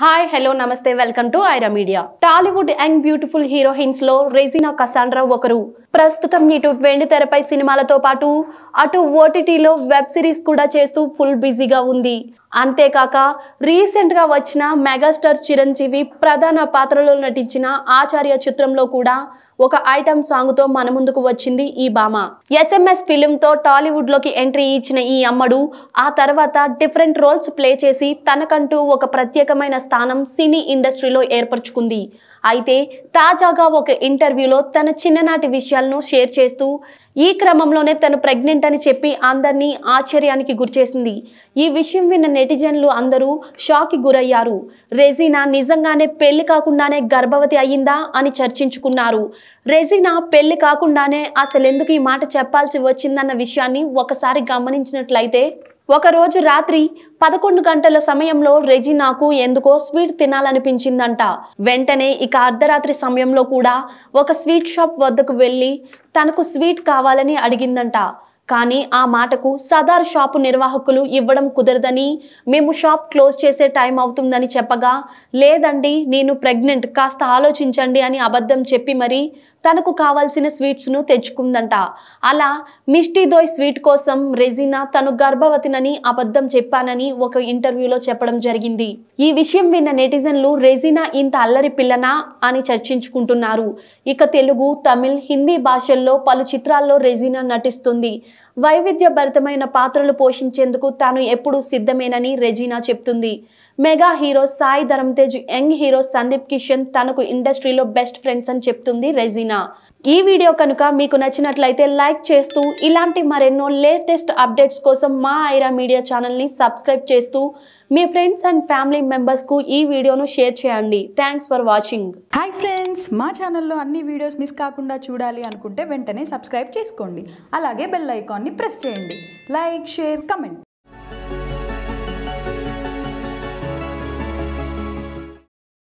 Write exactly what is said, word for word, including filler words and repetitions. हाय hello नमस्ते welcome to Aira media Tollywood young beautiful heroines లో రెజినా కసాండ్రా ఒకరు ప్రస్తుతం యూట్యూబ్ వెండితెరపై సినిమాలతో పాటు అటు ఓటీటీలో వెబ్ సిరీస్ కూడా చేస్తూ ఫుల్ బిజీగా ఉంది। అంతేకాక రీసెంట్ గా వచ్చిన మెగాస్టార్ చిరంజీవి ప్రధాన పాత్రలో నటించిన ఆచార్య చిత్రంలో కూడా ఒక ఐటమ్ సాంగ్ తో మన ముందుకు వచ్చింది ఈ బామ। ఎస్ఎంఎస్ ఫిల్మ్ తో టాలీవుడ్ లోకి ఎంట్రీ ఇచ్చిన ఈ అమ్మడు ఆ తర్వాత డిఫరెంట్ రోల్స్ ప్లే చేసి తనకంటూ ఒక ప్రత్యేకమైన స్థానం సినీ ఇండస్ట్రీలో ఏర్పర్చుకుంది। అయితే తాజాగా ఒక ఇంటర్వ్యూలో తన చిన్ననాటి విషయాలను షేర్ చేస్తూ ఈ క్రమంలోనే తను ప్రెగ్నెంట్ అని చెప్పి అందర్నీ ఆశ్చర్యానికి గురిచేసింది। ఈ విషయం విన్న నెటిజన్లు అందరూ షాక్ కి గురయ్యారు। రెజినా నిజంగానే పెళ్లి కాకుండానే గర్భవతి అయ్యిందా అని చర్చించుకున్నారు। రెజినా పెళ్లి కాకుండానే అసలెందుకు ఈ మాట చెప్పాల్సి వచ్చిందన్న విషయాన్ని ఒకసారి గమనించినట్లయితే ఒక రోజు రాత్రి పదకొండు గంటల సమయంలో రెజినాకు ఎందుకో స్వీట్ తినాలనిపించిందంట। వెంటనే ఇక అర్ధరాత్రి సమయంలో కూడా ఒక స్వీట్ షాప్ వద్దకు వెళ్ళి తనకు స్వీట్ కావాలని అడిగిందంట। కానీ ఆ మాటకు సదార్ షాపు నిర్వాహకులు ఇవ్వడం కుదరదని మేము షాప్ క్లోజ్ చేసే టైం అవుతుందని చెప్పగా, లేదండి నేను ప్రెగ్నెంట్ కాస్త ఆలోచించండి అని అబద్ధం చెప్పి మరి తనకు కావాల్సిన స్వీట్స్ను తెచ్చుకుందంట। అలా మిష్టి దోయ్ స్వీట్ కోసం రెజినా తను గర్భవతినని అబద్ధం చెప్పానని ఒక ఇంటర్వ్యూలో చెప్పడం జరిగింది। ఈ విషయం విన్న నెటిజన్లు రెజినా ఇంత అల్లరి పిల్లనా అని చర్చించుకుంటున్నారు। ఇక తెలుగు, తమిళ్, హిందీ భాషల్లో పలు చిత్రాల్లో రెజినా నటిస్తుంది। వైవిధ్యభరితమైన పాత్రలు పోషించేందుకు తాను ఎప్పుడూ సిద్ధమేనని రెజినా చెప్తుంది। Mega hero Sai Dharam Tej, young hero Sundeep Kishan తనకు ఇండస్ట్రీలో బెస్ట్ ఫ్రెండ్స్ అని చెప్తుంది రెజినా। ఈ వీడియో కనుక మీకు నచ్చినట్లయితే లైక్ చేస్తూ ఇలాంటి మరెన్నో లేటెస్ట్ అప్డేట్స్ కోసం మా ఐరా మీడియా ఛానల్ని సబ్స్క్రైబ్ చేస్తూ మీ ఫ్రెండ్స్ అండ్ ఫ్యామిలీ మెంబర్స్కు ఈ వీడియోను షేర్ చేయండి। Thanks for watching. Hi friends, మా ఛానల్లో అన్ని వీడియోస్ మిస్ కాకుండా చూడాలి అనుకుంటే వెంటనే సబ్స్క్రైబ్ చేసుకోండి, అలాగే బెల్ ఐకాన్ని ప్రెస్ చేయండి। Like, share, comment.